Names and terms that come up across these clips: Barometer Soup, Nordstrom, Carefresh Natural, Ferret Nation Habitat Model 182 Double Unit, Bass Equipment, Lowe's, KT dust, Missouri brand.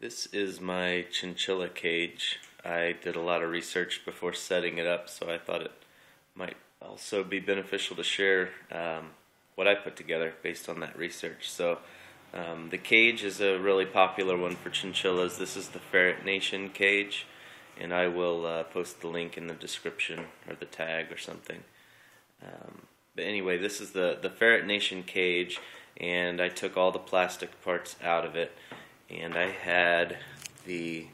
This is my chinchilla cage. I did a lot of research before setting it up, so I thought it might also be beneficial to share what I put together based on that research. So the cage is a really popular one for chinchillas. This is the Ferret Nation cage, and I will post the link in the description or the tag or something. But anyway, this is the Ferret Nation cage, and I took all the plastic parts out of it, and I had the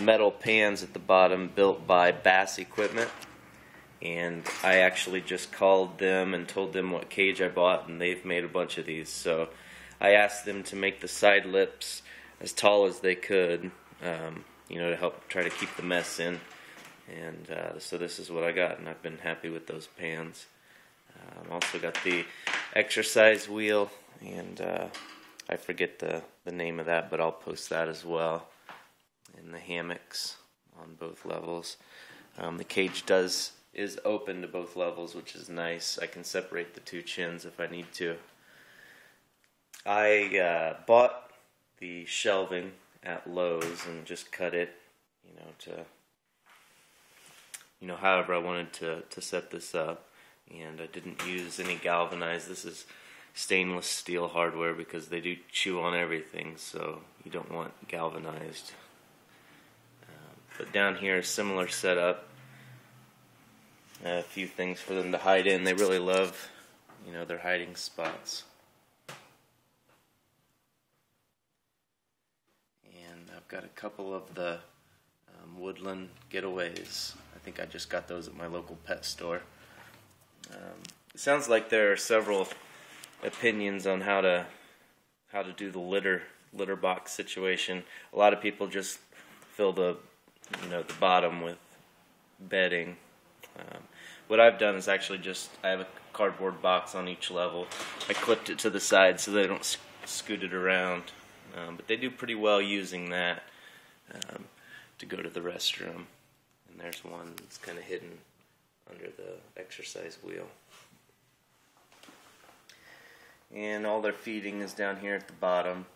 metal pans at the bottom built by Bass Equipment, and I actually just called them and told them what cage I bought, and they've made a bunch of these. So I asked them to make the side lips as tall as they could, you know, to help try to keep the mess in, and so this is what I got, and I've been happy with those pans. I also got the exercise wheel, and I forget the name of that, but I'll post that as well, and the hammocks on both levels. The cage is open to both levels, which is nice. I can separate the two chins if I need to. I bought the shelving at Lowe's and just cut it, you know, to, you know, however I wanted to set this up. And I didn't use any galvanized. This is stainless steel hardware because they do chew on everything, so you don't want galvanized. But down here, similar setup. A few things for them to hide in. They really love, you know, their hiding spots. And I've got a couple of the woodland getaways. I think I just got those at my local pet store. It sounds like there are several opinions on how to do the litter box situation. A lot of people just fill the, you know, the bottom with bedding. What I've done is actually just, I have a cardboard box on each level. I clipped it to the side so they don't scoot it around. But they do pretty well using that to go to the restroom. And there's one that's kind of hidden under the exercise wheel. And all their feeding is down here at the bottom.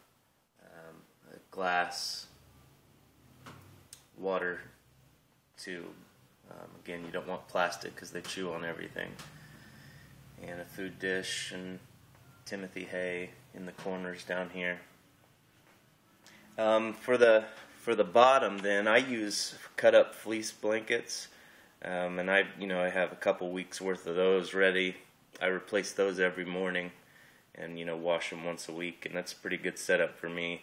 A glass water tube. Again, you don't want plastic because they chew on everything. And a food dish and Timothy hay in the corners down here. For the bottom, then I use cut up fleece blankets, and I have a couple weeks worth of those ready. I replace those every morning, and you know, wash them once a week, and that's a pretty good setup for me.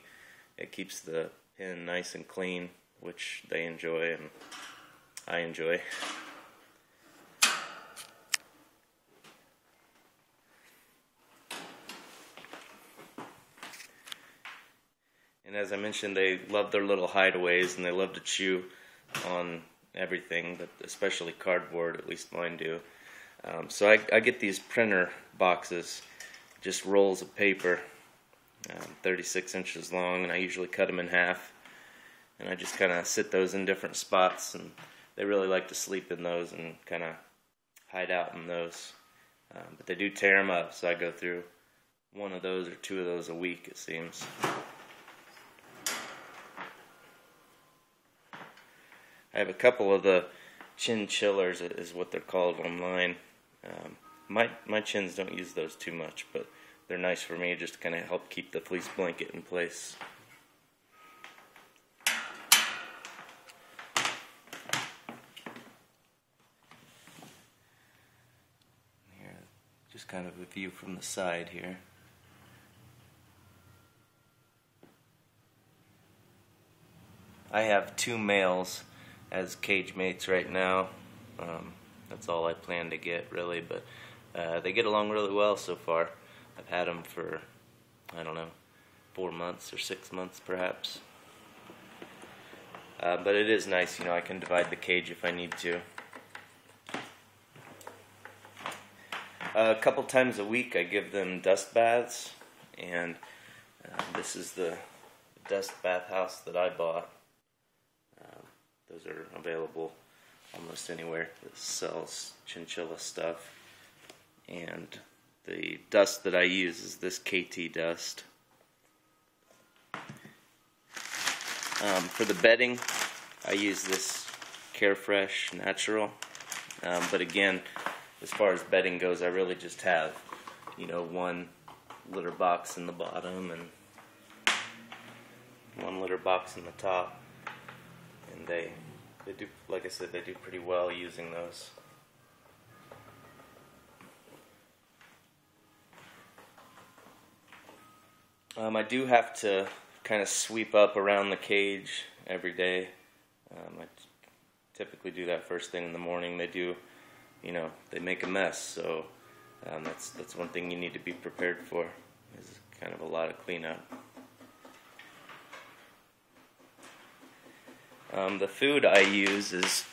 It keeps the pen nice and clean, which they enjoy, and I enjoy. And as I mentioned, they love their little hideaways, and they love to chew on everything, but especially cardboard, at least mine do. So I get these printer boxes, just rolls of paper, 36 inches long, and I usually cut them in half, and I just kind of sit those in different spots, and they really like to sleep in those and kind of hide out in those. But they do tear them up, so I go through one of those or two of those a week, it seems. I have a couple of the chinchillers, is what they're called online. My chins don't use those too much, but they're nice for me just to kind of help keep the fleece blanket in place. Just kind of a view from the side here. I have two males as cage mates right now. That's all I plan to get, really, but they get along really well so far. I've had them for, I don't know, 4 months or 6 months perhaps. But it is nice, you know, I can divide the cage if I need to. A couple times a week I give them dust baths, and this is the dust bath house that I bought. Those are available almost anywhere that sells chinchilla stuff, and the dust that I use is this KT dust. For the bedding, I use this Carefresh Natural. But again, as far as bedding goes, I really just have, you know, one litter box in the bottom and one litter box in the top, and they do, like I said, they do pretty well using those. I do have to kind of sweep up around the cage every day. I typically do that first thing in the morning. They do, you know, they make a mess, so that's one thing you need to be prepared for, is kind of a lot of cleanup. The food I use is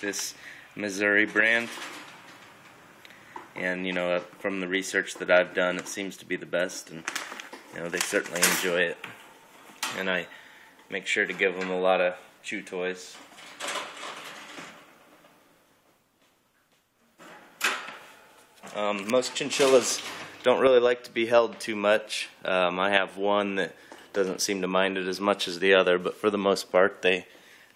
this Missouri brand, and you know, from the research that I've done, it seems to be the best, and you know, they certainly enjoy it. And I make sure to give them a lot of chew toys. Most chinchillas don't really like to be held too much. I have one that doesn't seem to mind it as much as the other, but for the most part they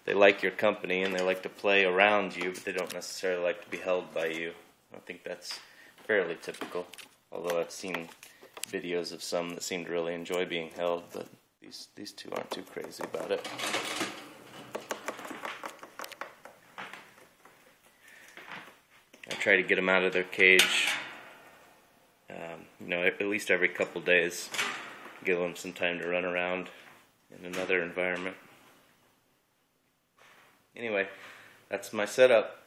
like your company and they like to play around you, but they don't necessarily like to be held by you. I think that's fairly typical, although I've seen videos of some that seem to really enjoy being held, but these two aren't too crazy about it. I try to get them out of their cage, you know, at least every couple days. Give them some time to run around in another environment. Anyway, that's my setup.